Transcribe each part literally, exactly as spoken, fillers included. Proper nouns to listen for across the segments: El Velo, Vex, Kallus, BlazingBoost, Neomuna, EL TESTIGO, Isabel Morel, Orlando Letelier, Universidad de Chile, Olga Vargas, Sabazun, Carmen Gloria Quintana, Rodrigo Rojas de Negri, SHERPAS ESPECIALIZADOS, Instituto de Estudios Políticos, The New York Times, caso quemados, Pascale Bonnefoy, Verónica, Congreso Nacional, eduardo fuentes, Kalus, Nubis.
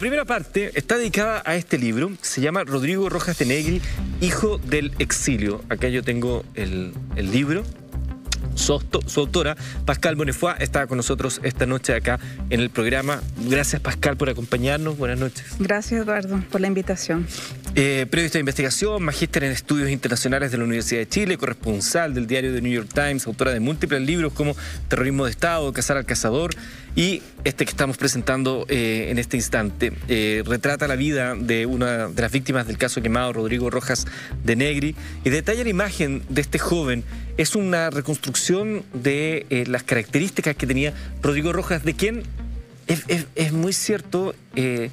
primera parte está dedicada a este libro, se llama Rodrigo Rojas de Negri, Hijo del Exilio. Acá yo tengo el, el libro. Su, su autora, Pascale Bonnefoy, está con nosotros esta noche acá en el programa. Gracias, Pascale, por acompañarnos. Buenas noches. Gracias, Eduardo, por la invitación. Eh, periodista de investigación, magíster en estudios internacionales de la Universidad de Chile, corresponsal del diario The New York Times, autora de múltiples libros como Terrorismo de Estado, Cazar al Cazador, y este que estamos presentando eh, en este instante. Eh, retrata la vida de una de las víctimas del caso quemado, Rodrigo Rojas de Negri, y detalla la imagen de este joven. Es una reconstrucción de eh, las características que tenía Rodrigo Rojas, de quien es, es, es muy cierto eh,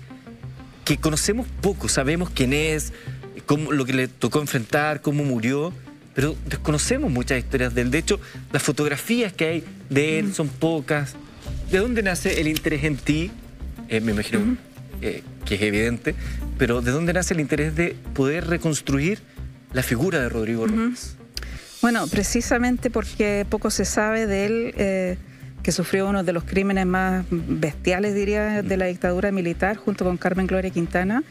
que conocemos poco, sabemos quién es, cómo, lo que le tocó enfrentar, cómo murió, pero desconocemos muchas historias de él. De hecho, las fotografías que hay de él son pocas. ¿De dónde nace el interés en ti? Eh, me imagino uh-huh. eh, que es evidente, pero ¿de dónde nace el interés de poder reconstruir la figura de Rodrigo uh-huh. Rojas? Bueno, precisamente porque poco se sabe de él, eh, que sufrió uno de los crímenes más bestiales, diría, de la dictadura militar, junto con Carmen Gloria Quintana.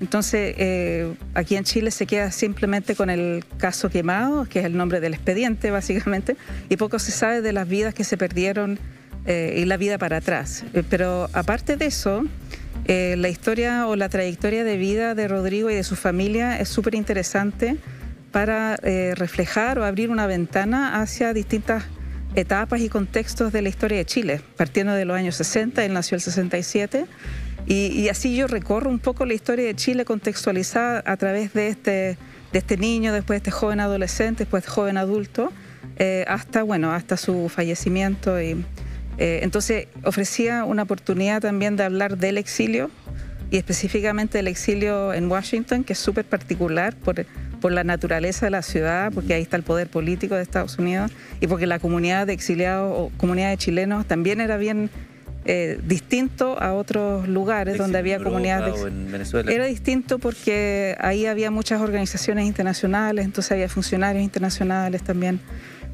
Entonces, eh, aquí en Chile se queda simplemente con el caso quemado, que es el nombre del expediente, básicamente, y poco se sabe de las vidas que se perdieron eh, y la vida para atrás. Pero aparte de eso, eh, la historia o la trayectoria de vida de Rodrigo y de su familia es súper interesante, para eh, reflejar o abrir una ventana hacia distintas etapas y contextos de la historia de Chile, partiendo de los años sesenta, él nació el sesenta y siete, y, y así yo recorro un poco la historia de Chile contextualizada a través de este, de este niño, después de este joven adolescente, después de joven adulto, eh, hasta, bueno, hasta su fallecimiento. Y, eh, entonces ofrecía una oportunidad también de hablar del exilio, y específicamente del exilio en Washington, que es súper particular por, por la naturaleza de la ciudad, porque ahí está el poder político de Estados Unidos, y porque la comunidad de exiliados o comunidad de chilenos también era bien eh, distinto a otros lugares donde había comunidades de exiliados. Era distinto porque ahí había muchas organizaciones internacionales, entonces había funcionarios internacionales también.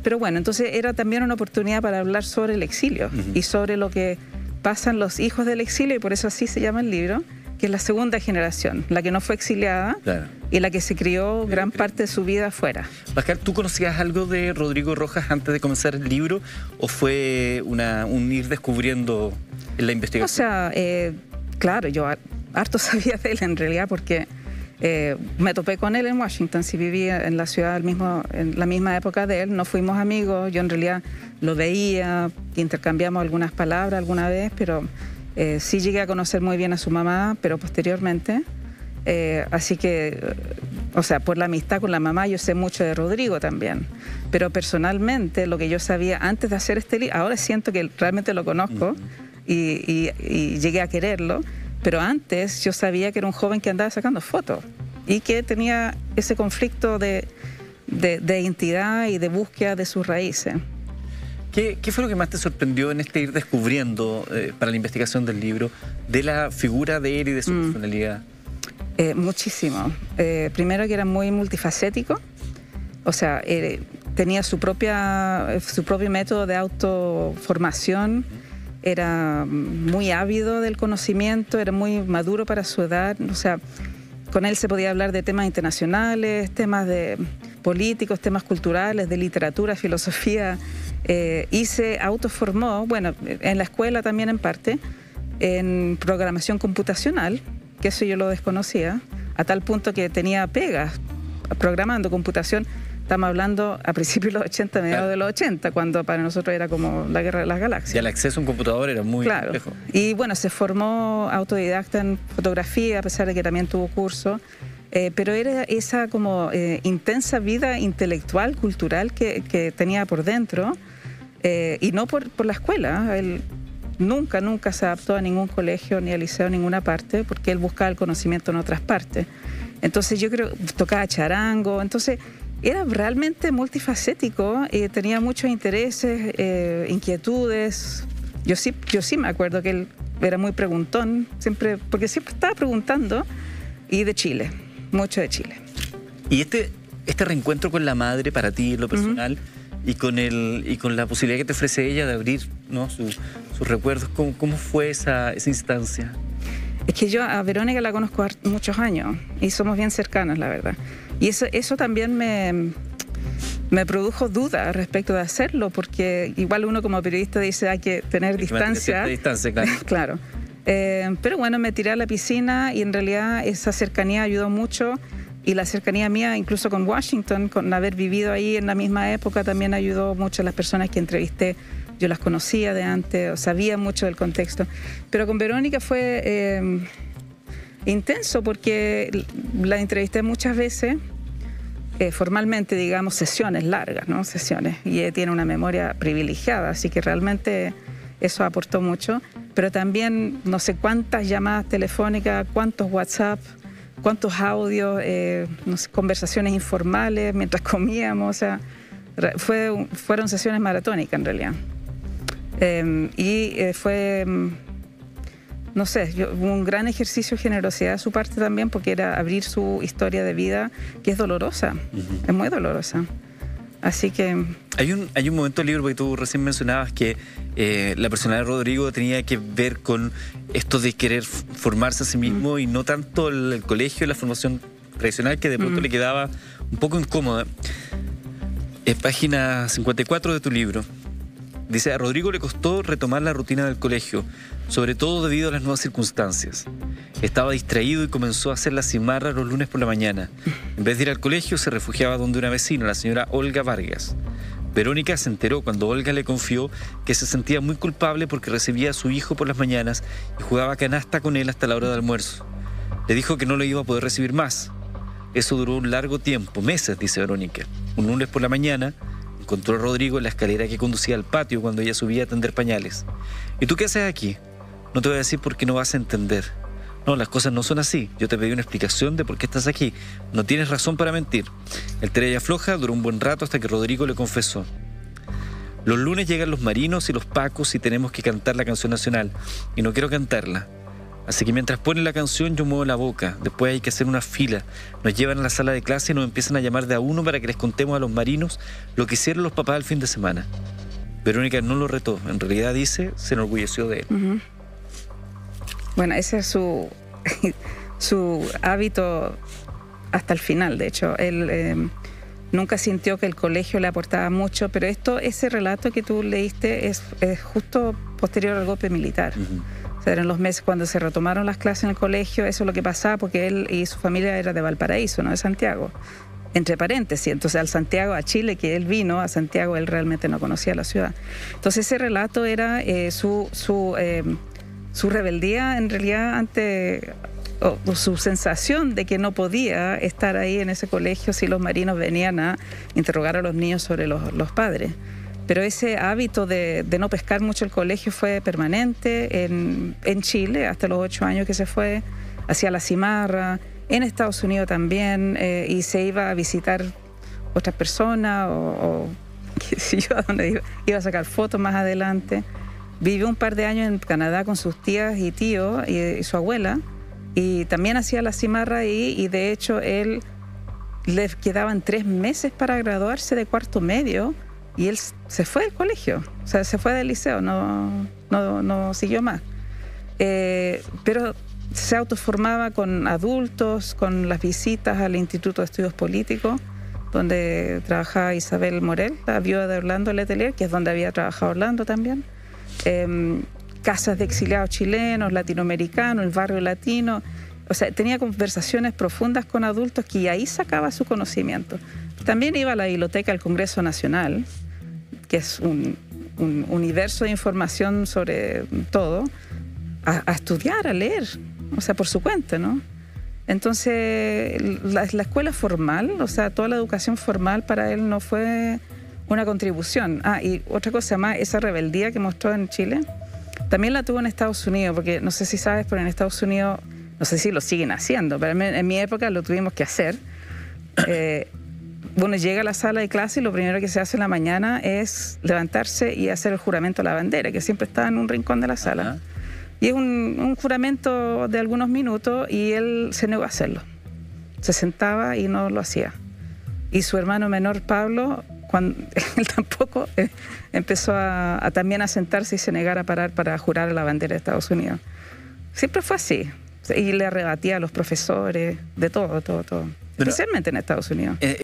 Pero bueno, entonces era también una oportunidad para hablar sobre el exilio uh-huh. y sobre lo que pasan los hijos del exilio, y por eso así se llama el libro, que es la segunda generación, la que no fue exiliada claro. y la que se crió gran parte de su vida afuera. Pascale, ¿tú conocías algo de Rodrigo Rojas antes de comenzar el libro, o fue una, un ir descubriendo la investigación? O sea, eh, claro, yo harto sabía de él en realidad, porque eh, me topé con él en Washington, si vivía en la ciudad el mismo, en la misma época de él, no fuimos amigos, yo en realidad lo veía, intercambiamos algunas palabras alguna vez, pero... Eh, sí llegué a conocer muy bien a su mamá, pero posteriormente. Eh, así que, o sea, por la amistad con la mamá yo sé mucho de Rodrigo también. Pero personalmente, lo que yo sabía antes de hacer este libro, ahora siento que realmente lo conozco uh-huh. y, y, y llegué a quererlo, pero antes yo sabía que era un joven que andaba sacando fotos y que tenía ese conflicto de, de, de identidad y de búsqueda de sus raíces. ¿Qué, ¿Qué fue lo que más te sorprendió en este ir descubriendo eh, para la investigación del libro de la figura de él y de su mm. personalidad? Eh, muchísimo. Eh, primero, que era muy multifacético. O sea, eh, tenía su, propia, su propio método de autoformación. Era muy ávido del conocimiento, era muy maduro para su edad. O sea, con él se podía hablar de temas internacionales, temas de políticos, temas culturales, de literatura, filosofía... Eh, y se autoformó, bueno, en la escuela también en parte, en programación computacional, que eso yo lo desconocía, a tal punto que tenía pegas programando computación. Estamos hablando a principios de los ochenta, mediados claro. de los ochenta, cuando para nosotros era como la guerra de las galaxias. Y el acceso a un computador era muy claro. complejo. Y bueno, se formó autodidacta en fotografía, a pesar de que también tuvo curso. Eh, pero era esa como eh, intensa vida intelectual, cultural que, que tenía por dentro, eh, y no por, por la escuela. Él nunca, nunca se adaptó a ningún colegio, ni al liceo, a ninguna parte, porque él buscaba el conocimiento en otras partes. Entonces yo creo, tocaba charango, entonces era realmente multifacético, eh, tenía muchos intereses, eh, inquietudes. Yo sí, yo sí me acuerdo que él era muy preguntón, siempre, porque siempre estaba preguntando, y de Chile. Mucho de Chile. Y este, este reencuentro con la madre para ti, en lo personal, uh-huh. y, con el, y con la posibilidad que te ofrece ella de abrir, ¿no?, su, sus recuerdos, ¿cómo, cómo fue esa, esa instancia? Es que yo a Verónica la conozco muchos años y somos bien cercanas, la verdad. Y eso, eso también me, me produjo duda respecto de hacerlo, porque igual uno como periodista dice hay que tener hay distancia. Que distancia, claro. Claro. Eh, pero bueno, me tiré a la piscina y en realidad esa cercanía ayudó mucho. Y la cercanía mía, incluso con Washington, con haber vivido ahí en la misma época, también ayudó mucho a las personas que entrevisté. Yo las conocía de antes, o sabía mucho del contexto. Pero con Verónica fue eh, intenso porque la entrevisté muchas veces, eh, formalmente, digamos, sesiones largas, ¿no? Sesiones. Y ella tiene una memoria privilegiada, así que realmente eso aportó mucho. Pero también no sé cuántas llamadas telefónicas, cuántos WhatsApp, cuántos audios, eh, no sé, conversaciones informales mientras comíamos, o sea, fue, fueron sesiones maratónicas en realidad. Eh, y eh, fue, no sé, yo, un gran ejercicio de generosidad de su parte también, porque era abrir su historia de vida, que es dolorosa, uh-huh. Es muy dolorosa. Así que... Hay un, hay un momento del libro, porque tú recién mencionabas que eh, la personalidad de Rodrigo tenía que ver con esto de querer formarse a sí mismo, mm. y no tanto el, el colegio, la formación tradicional, que de pronto mm. le quedaba un poco incómoda. Es página cincuenta y cuatro de tu libro. Dice, a Rodrigo le costó retomar la rutina del colegio, sobre todo debido a las nuevas circunstancias. Estaba distraído y comenzó a hacer la cimarra los lunes por la mañana. En vez de ir al colegio, se refugiaba donde una vecina, la señora Olga Vargas. Verónica se enteró cuando Olga le confió que se sentía muy culpable porque recibía a su hijo por las mañanas y jugaba canasta con él hasta la hora de almuerzo. Le dijo que no lo iba a poder recibir más. Eso duró un largo tiempo, meses, dice Verónica. Un lunes por la mañana... encontró a Rodrigo en la escalera que conducía al patio cuando ella subía a tender pañales. ¿Y tú qué haces aquí? No te voy a decir porque no vas a entender. No, las cosas no son así. Yo te pedí una explicación de por qué estás aquí. No tienes razón para mentir. El tira y afloja duró un buen rato hasta que Rodrigo le confesó. Los lunes llegan los marinos y los pacos y tenemos que cantar la canción nacional. Y no quiero cantarla. Así que mientras ponen la canción yo muevo la boca. Después hay que hacer una fila. Nos llevan a la sala de clase y nos empiezan a llamar de a uno para que les contemos a los marinos lo que hicieron los papás el fin de semana. Verónica no lo retó. En realidad, dice, se enorgulleció de él. Uh-huh. Bueno, ese es su, su hábito hasta el final, de hecho. Él eh, nunca sintió que el colegio le aportaba mucho, pero esto, ese relato que tú leíste es, es justo posterior al golpe militar. Uh-huh. Eran los meses cuando se retomaron las clases en el colegio, eso es lo que pasaba porque él y su familia era de Valparaíso, no de Santiago. Entre paréntesis, entonces al Santiago, a Chile, que él vino, a Santiago él realmente no conocía la ciudad. Entonces ese relato era eh, su, su, eh, su rebeldía en realidad ante... O, o su sensación de que no podía estar ahí en ese colegio si los marinos venían a interrogar a los niños sobre los, los padres. Pero ese hábito de, de no pescar mucho el colegio fue permanente en, en Chile, hasta los ocho años que se fue, hacia la cimarra, en Estados Unidos también, eh, y se iba a visitar otras personas, o, o qué sé yo, a dónde iba, iba a sacar fotos más adelante. Vivió un par de años en Canadá con sus tías y tíos y, y su abuela, y también hacía la cimarra ahí, y de hecho él le quedaban tres meses para graduarse de cuarto medio, y él se fue del colegio, o sea, se fue del liceo, no, no, no siguió más. Eh, pero se autoformaba con adultos, con las visitas al Instituto de Estudios Políticos, donde trabajaba Isabel Morel, la viuda de Orlando Letelier, que es donde había trabajado Orlando también. Eh, casas de exiliados chilenos, latinoamericanos, el barrio latino. O sea, tenía conversaciones profundas con adultos que ahí sacaba su conocimiento. También iba a la biblioteca del Congreso Nacional, que es un, un universo de información sobre todo, a, a estudiar, a leer, o sea, por su cuenta, ¿no? Entonces, la, la escuela formal, o sea, toda la educación formal para él no fue una contribución. Ah, y otra cosa más, esa rebeldía que mostró en Chile, también la tuvo en Estados Unidos, porque no sé si sabes, pero en Estados Unidos... No sé si lo siguen haciendo, pero en mi época lo tuvimos que hacer. Eh, uno llega a la sala de clase y lo primero que se hace en la mañana es levantarse y hacer el juramento a la bandera, que siempre estaba en un rincón de la sala. Ajá. Y es un, un juramento de algunos minutos y él se negó a hacerlo. Se sentaba y no lo hacía. Y su hermano menor, Pablo, cuando, él tampoco eh, empezó a, a también a sentarse y se negara a parar para jurar a la bandera de Estados Unidos. Siempre fue así. Y le rebatía a los profesores, de todo, todo, todo. Pero, especialmente en Estados Unidos. Eh,